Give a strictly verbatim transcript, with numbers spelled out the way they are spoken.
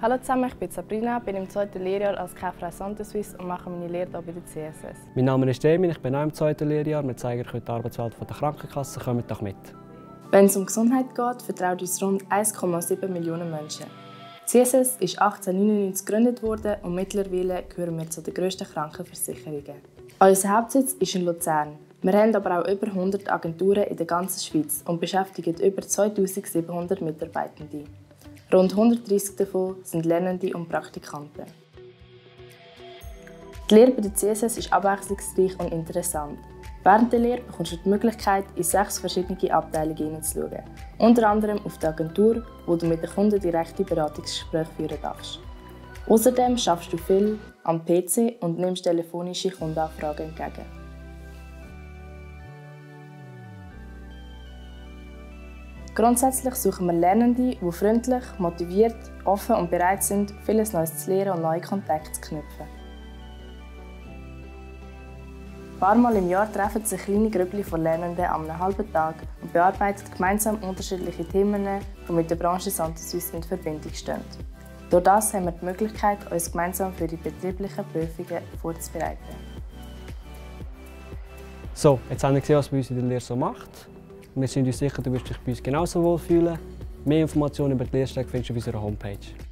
Hallo zusammen, ich bin Sabrina, bin im zweiten Lehrjahr als Kauffrau Santésuisse und mache meine Lehre hier bei der C S S. Mein Name ist Demi, ich bin auch im zweiten Lehrjahr. Wir zeigen euch heute die Arbeitswelt der Krankenkasse. Kommt doch mit! Wenn es um Gesundheit geht, vertraut uns rund eins Komma sieben Millionen Menschen. C S S ist achtzehnhundertneunundneunzig gegründet worden und mittlerweile gehören wir zu den grössten Krankenversicherungen. Unser Hauptsitz ist in Luzern. Wir haben aber auch über hundert Agenturen in der ganzen Schweiz und beschäftigen über zweitausendsiebenhundert Mitarbeitende. Rund hundertdreissig davon sind Lernende und Praktikanten. Die Lehre bei der C S S ist abwechslungsreich und interessant. Während der Lehre bekommst du die Möglichkeit, in sechs verschiedene Abteilungen hineinzuschauen. Unter anderem auf die Agentur, wo du mit den Kunden direkte Beratungsgespräche führen darfst. Außerdem schaffst du viel am P C und nimmst telefonische Kundenanfragen entgegen. Grundsätzlich suchen wir Lernende, die freundlich, motiviert, offen und bereit sind, vieles Neues zu lernen und neue Kontakte zu knüpfen. Ein paar Mal im Jahr treffen sich kleine Gruppen von Lernenden an einem halben Tag und bearbeiten gemeinsam unterschiedliche Themen, die mit der Branche Santésuisse in Verbindung stehen. Durch das haben wir die Möglichkeit, uns gemeinsam für die betrieblichen Prüfungen vorzubereiten. So, jetzt haben wir gesehen, was bei uns in der Lehre so macht. Wir sind uns sicher, du wirst dich bei uns genauso wohlfühlen. Mehr Informationen über die Lehrstrecke findest du auf unserer Homepage.